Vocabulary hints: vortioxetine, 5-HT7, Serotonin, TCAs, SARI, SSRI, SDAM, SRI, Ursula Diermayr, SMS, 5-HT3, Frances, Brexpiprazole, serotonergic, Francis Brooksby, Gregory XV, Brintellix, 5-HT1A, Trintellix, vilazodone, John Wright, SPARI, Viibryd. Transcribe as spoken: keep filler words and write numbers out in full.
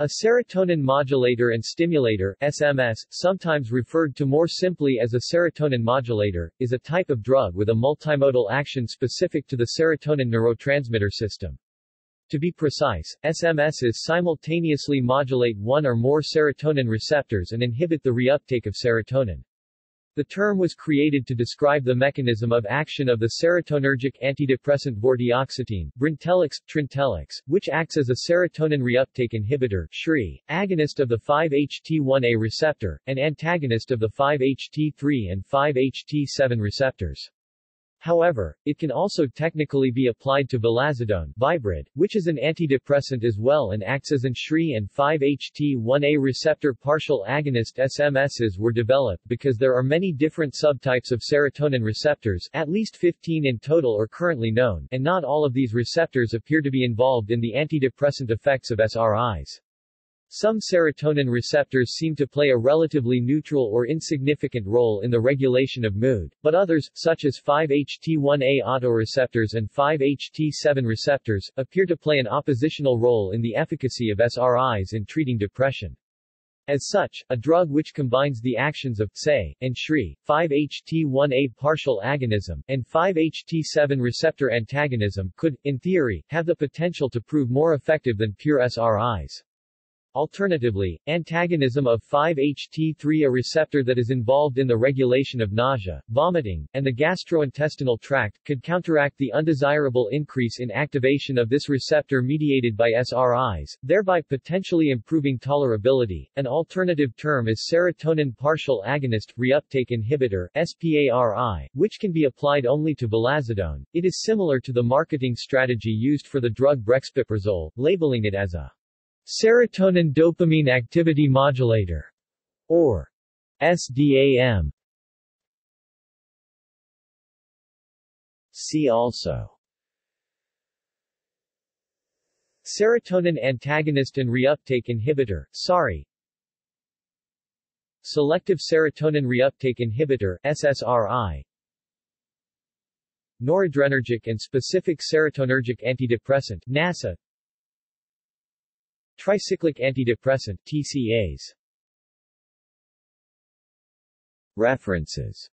A serotonin modulator and stimulator S M S, sometimes referred to more simply as a serotonin modulator, is a type of drug with a multimodal action specific to the serotonin neurotransmitter system. To be precise, S M Ss simultaneously modulate one or more serotonin receptors and inhibit the reuptake of serotonin. The term was created to describe the mechanism of action of the serotonergic antidepressant vortioxetine, Brintellix, Trintellix, which acts as a serotonin reuptake inhibitor S R I, agonist of the five H T one A receptor, and antagonist of the five H T three and five H T seven receptors. However, it can also technically be applied to vilazodone, Viibryd, which is an antidepressant as well and acts as an S R I, and five H T one A receptor partial agonist. S M Ss were developed because there are many different subtypes of serotonin receptors, at least fifteen in total are currently known, and not all of these receptors appear to be involved in the antidepressant effects of S R Is. Some serotonin receptors seem to play a relatively neutral or insignificant role in the regulation of mood, but others, such as five H T one A autoreceptors and five H T seven receptors, appear to play an oppositional role in the efficacy of S R Is in treating depression. As such, a drug which combines the actions of, say, and S R I, five H T one A partial agonism, and five H T seven receptor antagonism, could, in theory, have the potential to prove more effective than pure S R Is. Alternatively, antagonism of five H T three, a receptor that is involved in the regulation of nausea, vomiting, and the gastrointestinal tract, could counteract the undesirable increase in activation of this receptor mediated by S R Is, thereby potentially improving tolerability. An alternative term is serotonin partial agonist reuptake inhibitor S P A R I, which can be applied only to vilazodone. It is similar to the marketing strategy used for the drug Brexpiprazole, labeling it as a serotonin dopamine activity modulator, or S D A M. See also: serotonin antagonist and reuptake inhibitor, S A R I, selective serotonin reuptake inhibitor, S S R I, noradrenergic and specific serotonergic antidepressant, NASA, tricyclic antidepressant, T C As. References.